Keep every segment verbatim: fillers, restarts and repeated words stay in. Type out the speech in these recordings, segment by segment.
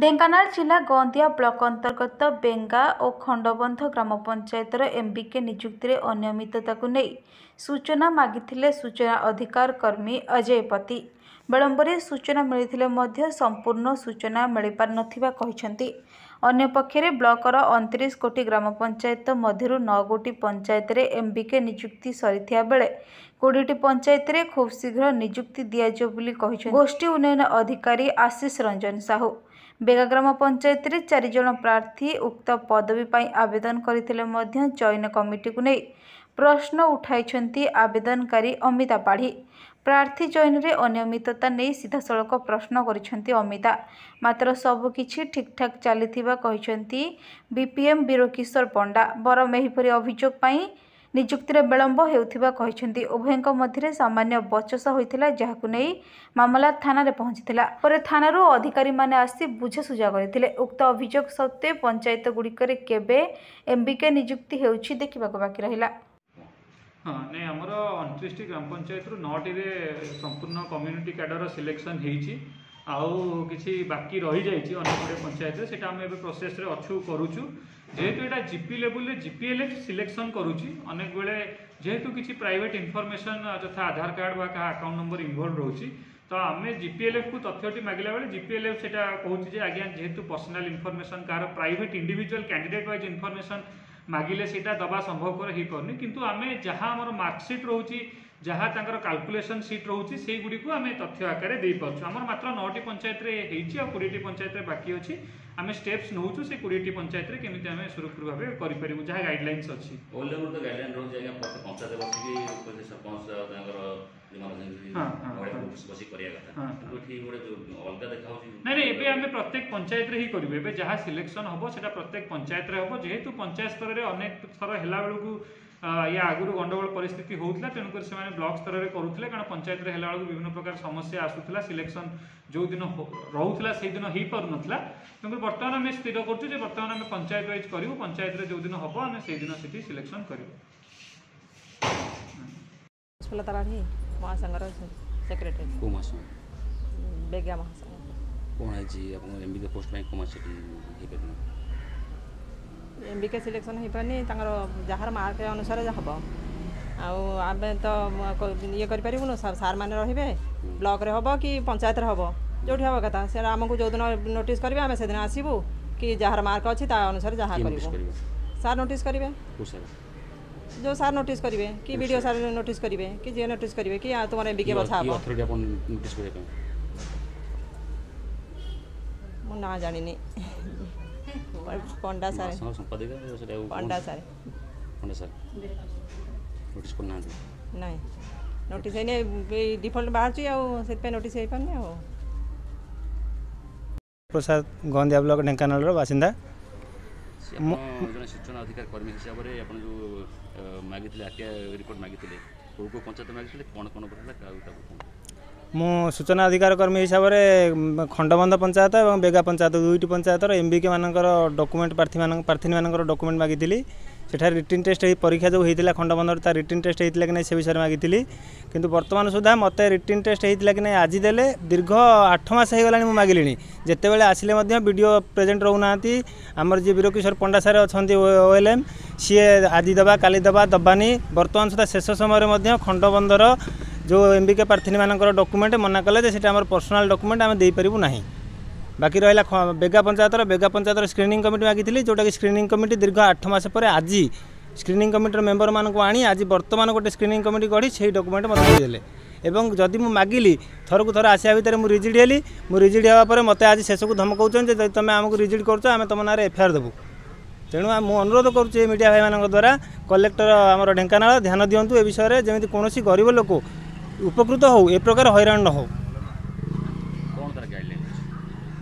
ढेंकानाल जिला गंधिया ब्लॉक अंतर्गत बेंगा और खंडबंध ग्राम पंचायतर एमबीके नियुक्ति अनियमितता को नहीं सूचना मागिथिले सूचना अधिकार कर्मी अजय पति। विलंबरे सूचना मिलथिले मध्य संपूर्ण सूचना मिल पार नथिबा कहिसेंती। अन्य पक्षरे ब्लॉकर उनतीस कोटी ग्राम पंचायत मध्य नौ गोटी पंचायत रे एमबीके नियुक्ति सरीथिया बेले कोड़ीटी पंचायत रे खूब शीघ्र नियुक्ति दियाजो बोली कहिसेंती गोष्ठी उन्नयन अधिकारी आशीष रंजन साहू। बेगा ग्राम पंचायत रे चारि जण प्रार्थी उक्त पदवी पाई आवेदन करथिले मध्य चयन कमिटी को नहीं प्रश्न उठाइछंती आवेदनकारी अमिता पाढ़ी। प्रार्थी चयन रे अनियमितता नहीं सीधासलख प्रश्न करिसेंती अमिता। मात्र सबकिछि ठीक ठाक चलीथिबा कहिसेंती बीपीएम विरकिशोर पंडा। बरम एहिपरि अभियोग पाई नियुक्ति विलंब होउथिबा कहिसेंती। उभयक मध्य सामान्य बचसा होइथिला जाहाकु नेई मामला थाना रे पहुंचीथिला। परे थानारू अधिकारी माने आसी बुझासुझा करथिले। उक्त अभियोग सत्ते पंचायत गुड़िकरे केबे एमबीके नियुक्ति हेउछि देखिबाक बाकी रहिला। हाँ नहीं आमर उनतीस टी ग्राम पंचायत नौटी संपूर्ण कम्युनिटी कैडर सिलेक्शन होगी बाकी रही जाए पंचायत से आम ए प्रोसेस अच्छु करुचु जेहेतु यहाँ जीपी लेवल जीपीएलएफ सिलेक्शन करुच्ची बेले जेहेतु किसी प्राइवेट इनफॉरमेशन जथा आधार कार्ड व क्या अकाउंट नंबर इनवल्व रही तो आम जीपीएलएफ को तथ्य मागिला बेले जीपीएलएफ से कहूँ आज्ञा जेहेतु पर्सनाल इनफॉरमेशन कार private individual candidate wise information मागिले सेटा दबा संभव कर ही करनी किंतु आमे जहाँ आमर मार्कसीट रोची जहाँ तांकर कैलकुलेशन सीट रोची से गुडी को आमे तथ्य आकार दे पार्छ। आमर मात्र नौटी पंचायत रे हेछि आ बीस टी पंचायत रे बाकी अछि। आमे स्टेप्स नहुछु से बीस टी पंचायत रे केमिति आमे सुरक्षित भाबे करि परिबु जहाँ गाइडलाइंस अछि ओल लेवल तो गाइडलाइन रोज जाय प्रति पंचायत बसिके उपजे सरपंच तांकर प्रत्येक पंचायत रे ही करेंगे जहाँ सिलेक्शन हम से प्रत्येक पंचायत रे हम जेहेतु पंचायत स्तर में अनेक थर है या आगुरी गंडगोल परिस्थिति होता तेणुकर से ब्लॉक स्तर में करुले कारण पंचायत में हेला बेलू विभिन्न प्रकार समस्या आसूला सिलेक्शन जो दिन रोला से दिन हो पारा तेनाली बर्तमान आम स्थिर करुँ बर्तमान आम पंचायत वाइज करूँ पंचायत में जो दिन हम आम से दिन से सिलेक्शन करूँ महासंघर सेक्रेटरी को महासंघ बेगा महासंघ कौन है जी अपन एमबीके पोस्ट में कोमा से एमबीके सिलेक्शन हो पानी तांगर जहार मार्क अनुसार हब आमे तो ये कर पारिबुनो सर सार माने रहिबे ब्लॉक रे हबो कि पंचायत रे हबो जोठी हबो कथा से हमकु जो दिन नोटिस करबे आमे से दिन आसीबु कि जहार मार्क अछि ता अनुसार जहार करबो सर नोटिस करबे को सर जो सार नोटिस करेंगे कि वीडियो सार नोटिस करेंगे कि जे नोटिस करेंगे कि तुम एमबीके बछा आप अथॉरिटी अपन नोटिस करे पे मु ना जानि नी पंडा सर संपादक Panda sir Panda sir notice को ना नहीं नोटिस ने डिफॉल्ट बाहर छी आ से पे नोटिस आई पने आ प्रसाद गंधिया ब्लॉक ढेंकानाल रो बासिंदा जन सूचना अधिकार कर्मी हिसाब से आप जो मागिले आरटीआई रिपोर्ट मागिले को पंचायत मागिले कौन कौन मु सूचना अधिकार कर्मी हिसाब से खंडबंध पंचायत और बेगा पंचायत दुईट पंचायत एमबीके मानकर डॉक्यूमेंट प्रार्थी मान प्रार्थी मानकर डॉक्यूमेंट मागिली सेठा रिटर्न टेस्ट परीक्षा जो होता खंडबंधर तार रिटर्न टेस्ट होता कि नहीं से विषय में मागिली किंतु बर्तमान सुधा मत रिटर्न टेस्ट होता कि नहीं आज देले दीर्घ आठ मस हो मागिली जिते बड़े आसिले वीडियो प्रेजेंट रोना आमर जी विरकिशोर पंडा सर अच्छा ओएलएम सी आज दबा काली दबा दबानी बर्तमान सुधा शेष समय खंडबंधर जो एमबीके प्रार्थी मान डॉक्यूमेंट मना कले से पर्सनल डॉक्यूमेंट आम दे पारू ना बाकी रहा बेगा पंचायतर बेगा पंचायतर स्क्रीनिंग कमिटी मागिली जोटा कि स्क्रीनिंग कमिटी दीर्घ आठ मस पर आज स्क्रीनिंग कमिटर मेम्बर मानक आनी आज बर्तमान गोटे स्क्रीनिंग कमिटी गढ़ी से डॉक्यूमेंट मतलब देले एवं जदि मु मागिली थर को थर आसा भितर मुझे रिजिड हेली मुझे रिजिड होगा पर मत आज शेष को धमकाउछ जे तुम आमको रिजिड करुच आम तुम ना एफआईआर देवु तेणु मुझे अनुरोध करुचे मीडिया भाई मान द्वारा कलेक्टर आमर ढेंकानाल ध्यान दिंतु ए विषय में जमी कौन गरीब लोक उपकृत हो ए प्रकार हैरान न हो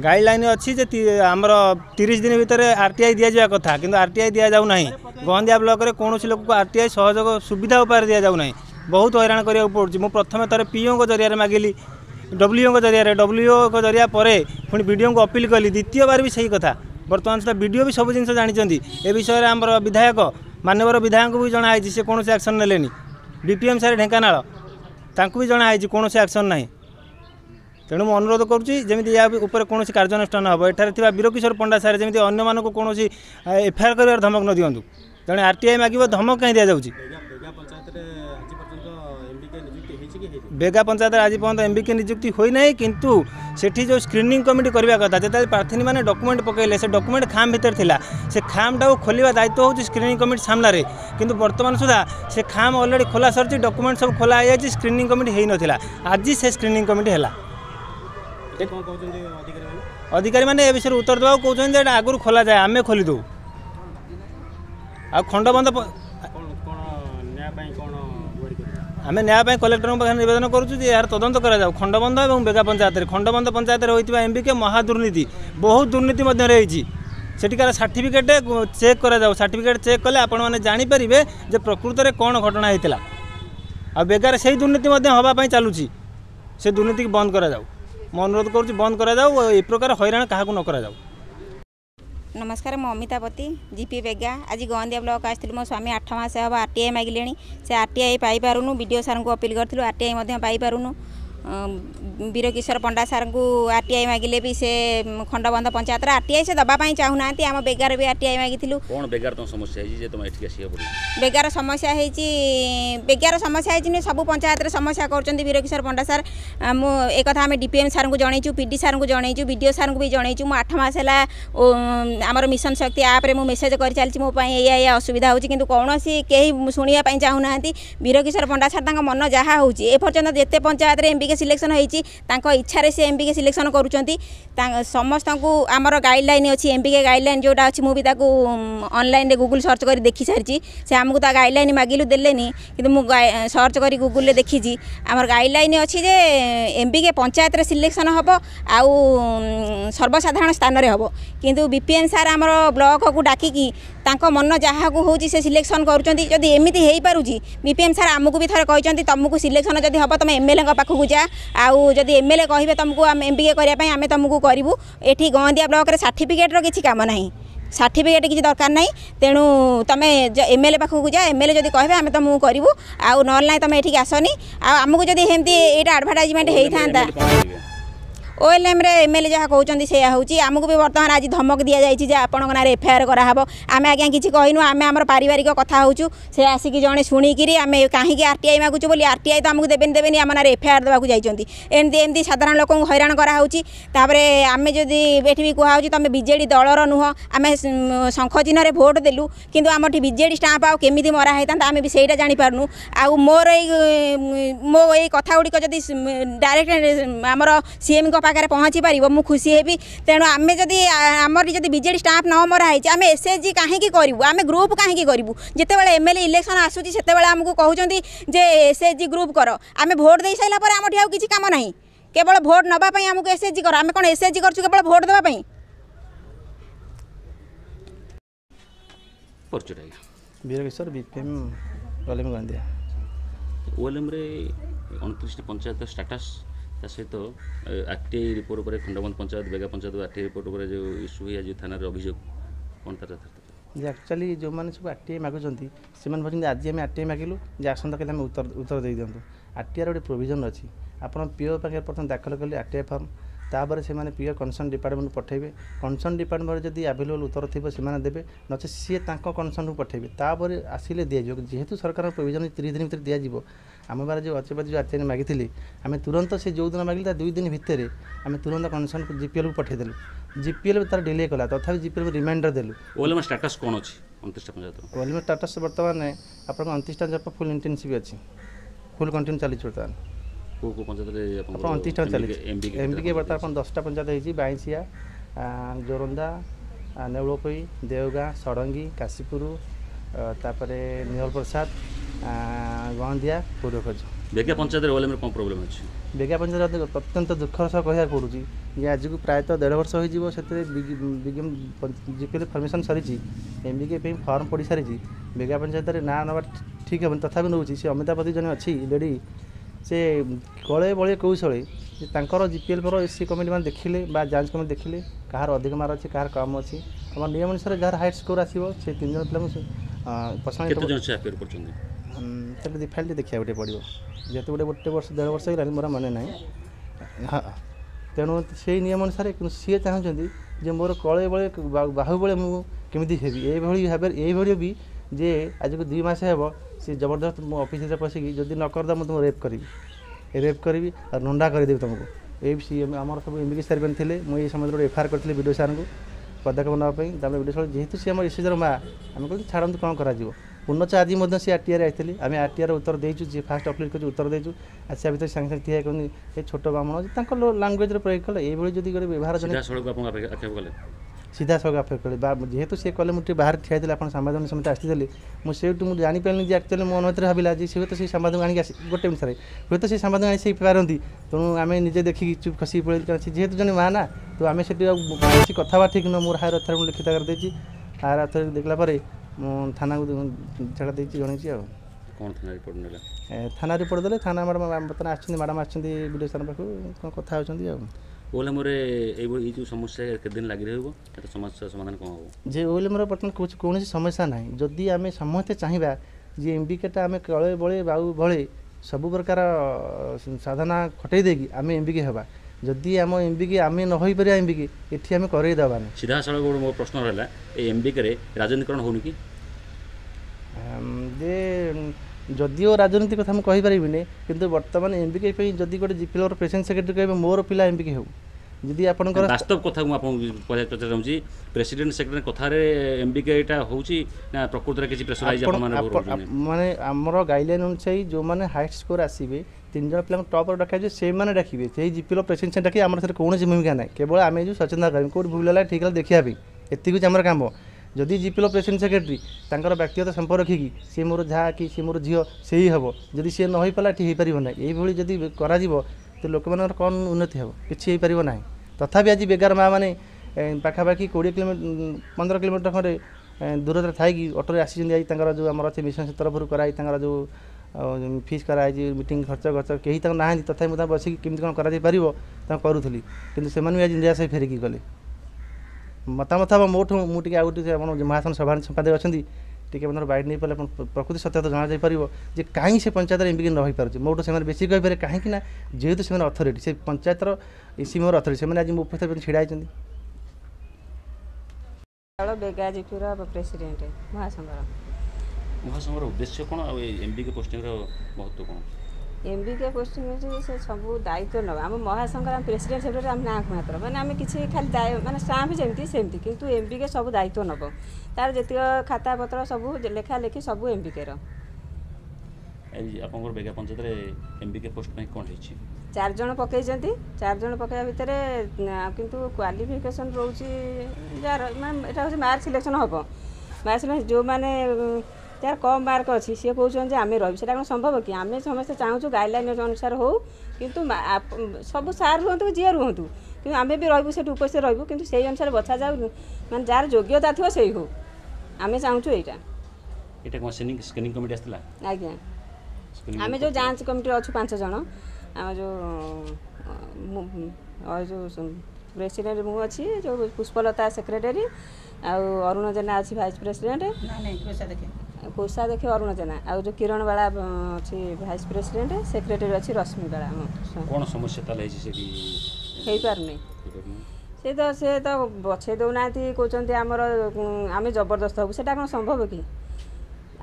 गाइडलाइन अच्छी आमर तीस दिन भितर आरटीआई दि जावा कथा किंतु आरटीआई दि जाऊ नाही गंधिया ब्लॉक रे कौन लोक को आरटीआई सहयोग सुविधा उपाय दि जाऊ नाही बहुत हैरान करवाक पड़ुछि। मु प्रथम थर पीओ को जरिया मागिली डब्ल्यूओ को जरिया डब्ल्यूओ को जरिया परे पुणी बीडीओ को अपील कली द्वितीय बार भी सही कथा बर्तमान सुधा बीडीओ भी सब जिन जानते ए विषय में आमर विधायक मानवर विधायक को भी जनाई से कौन एक्शन नेलेनी बीपीएम सर ढेंकानाल भी जनाई कौन एक्शन ना तेणु मु अनुरोध करुँच या कौन कार्यानुष्ठान हम एठार वीरकिशोर पंडा सारे जमी अगर कौन एफआईआर कर धमक न दिंतु तेणु आरटीआई मागे धमक कहीं दि जाऊँगी। बेगा पंचायत आज पर्यटन एमबीके नियुक्ति होना किंतु सेठी जो स्क्रीनिंग कमिटी करवा कथा जो प्रार्थी मैंने डॉक्यूमेंट पकड़े से डॉक्यूमेंट खाम भितर थिला से खाम टाक खोलने दायित्व हो स्क्रीनिंग कमिटी सामने किंतु बर्तमान सुधा से खाम अलरेडी खोला सर डॉक्यूमेंट सब खोला हो स्क्रीनिंग कमिटी हो ना आज से स्क्रीनिंग कमिटी है अधिकारी मैंने विषय उत्तर देवा कहते आगुरी खोल जाए आम खोली दू आ खंडबंध आम न्याय कलेक्टर पाखे नवेदन करूँ यार तदंत कर खंडबंध और बेगा पंचायत खंडबंध पंचायत होता एमबीके महादुर्नीति बहुत दुर्नीति रही सेठिकार सर्टिफिकेट चेक कर सर्टिफिकेट चेक कले आपने जापरेंगे जो प्रकृत में कौन घटना होता आ बेगार से दुर्नीति हाँपाई चलूँ से दुर्नीति की बंद कर अनुरोध करूँ बंद कर प्रकार हईराण क्या न कर। नमस्कार मु अमिता पति जीपी बेगा आज गंधिया ब्लॉक आसती मो स्वामी आठ मस हम आरटीआई मागिले से आरटीआई पाइपू वीडियो सार को अपील करूँ आरटीआई पाइपू वीरकिशोर पंडा सार को आरटीआई मागिले भी से खंडबंध पंचायत आरटीआई से दबापाई चाहूना आम बेगार भी आरटीआई मागिलु कौन बेगार तो समस्या बेगार समस्या है बेगार समस्या है सब पंचायत समस्या कर वीरकिशोर पंडा सार मु एक आम डीपीएम सार को जनईचु पीडी सार को जनईचु वीडियो सार को भी जनईचु मु आठ मास है आमर मिशन शक्ति आप्रे मु मेसेज कर चलती मो या असुविधा होची किंतु कौन सी कहीं शुणापी चाहूना वीरकिशोर पंडा सार मन जहाँ होपर्यंत जिते पंचायत एमबीके सिलेक्शन होती इच्छा से एमबीके सिलेक्शन कर समस्त को आमर गाइडलाइन अच्छी एमबीके गाइडलाइन जोटा अच्छी मुझे ऑनलाइन गूगल सर्च कर देखी सारी से आमको गाइडलाइन मागिलु देलेनी कि मुझे सर्च कर गूगल देखी आमर गाइडलाइन अच्छी जे एमबीके पंचायत सिलेक्शन हम आउ सर्वसाधारण स्थान में हम किंतु बीपीएम सार आमर ब्लॉक को डाकिकी मन जहाँ हूँ से सिलेक्शन करती एमती हो पार्टी बीपीएम सार आमको भी थे कहते तुमको सिलेक्शन जब हम तुम एमएलए पाखक जा आउ जब एमएलए कहे तुमको एमबीके करने आम तुमको करूँ ये गंधिया ब्लॉक रे सर्टिफिकेट किसी काम ना सर्टिफिकेट किसी दरकार ना तेणु तुम्हें एमएलए पाखक जा एमएलए जब कहे आम तुमको करूँ आउ ना तुम ये आसनी आमको जब एमती यहाँ आडभर्टाइजमेंट होता ओएलएम रे एमएलए जहाँ कहते से हूँ आमको भी बर्तमान आज धमक दि जाए आपण ना एफआईआर कराहब आम आज्ञा किसी कहूँ आम आम पारिवारिक कथा हो आसिक जड़े शुणिकी आम कहीं आरटीआई मागुचु बोली आरटीआई तो आमको देवेन देवेन आम ना एफआईआर देवाक जाती एमती एमती साधारण लोक हईराण कराऊपर आम जदि ये कहूँ तुम बीजेडी दलर नुह आम शंख चिन्ह भोट देलु किंतु आम बीजेडी स्टाम्प आउ केमी मरा होता आम भी सहीटा जापरू आउ मोर मो ये कथा गुड़िक जब डायरेक्ट आमर सीएम पाखे पहुँची पार मु खुशी हेबी तेणु आम जदि आमर जब बीजेडी स्टाफ न मराई आम एसएचजी कहीं करूँ आम ग्रुप कहीं करूँ जितेबाला एमएलए इलेक्शन आसूसी से आमको कहते जे एसएचजी ग्रुप कर आम भोट दे सारापर आम किसी काम ना केवल भोट नापी आमको एसएचजी कर आम कौन एसएचजी करवल भोट देवाई Birkishore BPM OLM Gandhi OLM रे उनतीस पंचायत स्टेटस सहित आरटीआई रिपोर्ट पर खंडबंध पंचायत बेगा पंचायत आरटीआई रिपोर्ट पर जो इश्यू हुई आज थाना अभियोग कौन तरह एक्चुअली जो मैंने सब आरटीआई मागुंट से भाई आज आम आरटीआई मागिलु जो आसंता काली उत्तर उत्तर दे दिंतु आरटीआई गोटे प्रोविजन अच्छी आपड़ पीओ पाखे प्रथम दाखल कले आरटीआई फर्म तापर से मैंने पीओ कनसर्न डिपार्टमेंट पठेबे कनसर्न डिपार्टमेंट जब आभेलेबल उत्तर थी से देते नचे सी कनसर्न पठेबे तापर आसिले दि जाए जेहेतु सरकार प्रोविजन तीस दिन भर दि जाए आम बार जो अजय पाति जो आरटीआई मागिले आम तुरंत से जो दिन मागिले दुई दिन भितर आम तुरंत कनसर्न जीपीएल को पठेदेलु जीपीएल तार डिले कला तथापि जीपीएल को रिमाइंडर देलु ओएलएम स्टेटस कौन अच्छी उनतीस पंचायत ओएलएम स्टेटस बर्तमान आपको उनतीस पंचायत फुल इंटेंसिव अच्छी फुल कंटिन्यू चली बर्तमान पंचायत चलिए एमबीके बर्तमान दसटा पंचायत बाईसिया जोरंदा नेवलोपई देवगा सड़ंगी काशीपुर तापरे निवल प्रसाद गंधिया पूर्व खर्च बेगा पंचायत ओएलएम में कौन प्रॉब्लम अच्छी बेगा पंचायत अत्यंत दुखर सह कह पड़ू आज को प्रायतः डेढ़ वर्ष हो जीपीएल फर्मेसन सरी एमबीके फर्म पड़ी सारी बेगा पंचायत ना ना ठीक है तथापि नौची से अमिता पति जन अच्छी लेडी से कले बड़े कौशले जीपीएल पर सी कमिटी मैंने देखिले जांच कमिटी देखिले कहार अधिक मार अच्छे कहार कम अच्छी आम नियम अनुसार जहाँ हाइट स्कोर आसो से तीन जन पे डिफाइल देखा गोटे पड़ो जेहतु गोटे गोटे वर्ष देढ़ वर्ष होगा मोर मन ना हाँ तेणु से नियम अनुसार सी चाहते मोर कले बड़े बाहु बड़े मुझे हेबी भाव ये भी जे आज को दुई मस हे सी जबरदस्त मो अफिस पशिकी जब न करद मुझे तुम रेप करी रेप करी और नंडा करदेवी तुमको ये आम सब एमबीके सर्वेन थे मुझे समय गोटे एफआईआर करी वीडियो सार को पदकेप नापी तमें वीडियो सार जेहतु सी आम इसीजर माँ आम कहते छाड़ू कौन कर पुनच आज सी आरटीआर आई आम आरटीआर उत्तर देचु फास्ट अपलोड कर उत्तर देचु आज से भितर सांगे सांगे कहते छोट ब्राह्मण लांगुएज प्रयोग कले ये जब गोटे व्यवहार सीधा सड़क अफेक्ट कले जेहतु सी कले मुझे बाहर ठिया आज संवाददान समिति आसती मुझे मुझे जानीपारे एक्चुअली मो मन भाव सी हे तो से संवाद आनी गोटे मिनट हे तो से संवाद आई पारती तेणु आम निजे देखिए चुप खसी पड़े कारण जेहतु जन माँ ना तो आम से कथा ठीक नुह मोर हार अथर लिखित करदे हार अथर देखला थाना को छाड़ा दे जनइची आ कौन थाना रिपोर्ट ना थाना रिपोर्ट दे थाना मैडम बर्तमान आसम मैडम आसो सार पाक कथा होती ओएलएम जो समस्या के दिन लगी रही समस्या समाधान कौन हम जे ओएलएम बर्तमान कुछ कौन समस्या ना जदि आम समस्ते चाहिए जी एमबीकेटा आम कले बड़े बाऊ भले सब प्रकार साधना खटे देकी आम एमबीके हवा जदि आम एमबीके आम न हो पार एमबीके ये आम कर सीधा साल मोर प्रश्न रहा एमबीके राजनीतिकरण होनी कि जदिव राजनीति कथा मुझे कहीपरि कितु बर्तमान एमबीके जदि गोटे जिपिएल प्रेसिडेंट सेक्रेटरी कहे मोर पिला एमबीके हो जी आप वास्तव कथ पचार प्रेसिडेंट सेक्रेटरी कथार एमबीके ना प्रकृति किसी प्रेसराइज माने आमर गाइडलाइन अनुसार जो मैंने हाइट स्कोर आसवे तीन जन पे टप रखे से डाकिए से जिपिएल प्रेसिडेंट डाकिए आम सर कौन भूमिका ना केवल आम जो सचेतन करें कौट भूल ठीक है देखापी एति आम कम जदि जिपिएल प्रेसिडेंट सेक्रेटरी तर व्यक्तिगत संपर्क रखिकी सी मोर जहाँ कि सी मोर झील से ही हम जदि सी न पाला ठीक है पारना ये जदि कर तो लोक मान कौन उन्नति हम कि पारना तथा आज बेगार माँ मैंने पखापाखि कोड़े किलोमीटर पंद्रह किलोमीटर खंडे दूरता थी अटोरे आसी जो आम अच्छे मिशन तरफ कराई जो फीस कराई मीटिंग खर्च खर्च कहीं ना तथा मुझे बसिक कमी कौन कर करूली कि से आज से फेरिकी गले मतामत हम मोठ मुझे आउ महासन सभा संपादक अच्छा टी मतलब बाइट नहीं पारे प्रकृति सत्य तो जाना जापर जे कहीं से पंचायत एमबीके न हो पारे मोटो से बेस कहीपे कहीं ना जेहतु से अथॉरिटी से पंचायतर सीमर अथॉरिटी से आज उपस्थित छिड़ा बेगा जिपी प्रेसिडेंट महासंघ महासंघर उद्देश्य कौन एमबीके पोस्टिंग महत्व कौन एमबीके पोस्टिंग से सब दायित्व ना आम महासंघ प्रेसिडेंट सेक्रेटरी आम ना मात्र मैंने आम किसी खाली दाय माने स्टाफ जमी सेमती किंतु एमबीके सब दायित्व नब तार जत खाता पत्र सब लेखा लेखी सब एमबीके रो आपंकर बेगा पंचायत एमबीके पोस्ट में कौन है चार जन पकई चार जन पकड़ा भितर किंतु क्वालिफिकेशन रोचे यार मैम मार्क सिलेक्शन हम मार्क सिलेक्शन जो मैंने यार कम मार्क अच्छी सी कौन आम रही से संभव कि आम समस्त चाहूँ गाइडलाइन अनुसार हो कि सब सार रुहतु जी रुहतु कि आम भी रही से उपस्थित रही कि से अनुसार बचा जाऊ मैं जार योग्यता थी से हो आम चाहूँ यहाँ स्क्रीनिंग कमिटी आज्ञा आम जो जांच कमिटी अच्छे पांच जन आम जो जो प्रेसिडेंट मु अच्छी जो पुष्पलता सेक्रेटरी अरुण जेना अच्छी भाइस प्रेसिडेंट कोषा देखे अरुण जेना आ जो किरण बाला अच्छी भाइस प्रेसिडेंट सेक्रेटरी अच्छी रश्मि बाला कौन समस्या हो पारनी सी तो सी तो बचे दौना कहते आमर आम जबरदस्त हो सैटा कौन संभव कि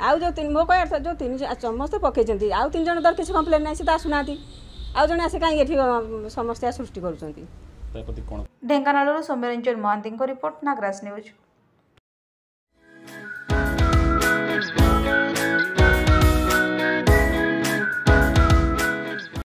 आउ जो तीन मो कह जो तीन समस्त पकई आउ तीन जन दर किसी कम्प्लेन ना सी तो आसुना आउ जन आसे कहीं समस्या सृष्टि कर ढेंकानाल सौम्यरंजन महांती रिपोर्ट नागराज न्यूज।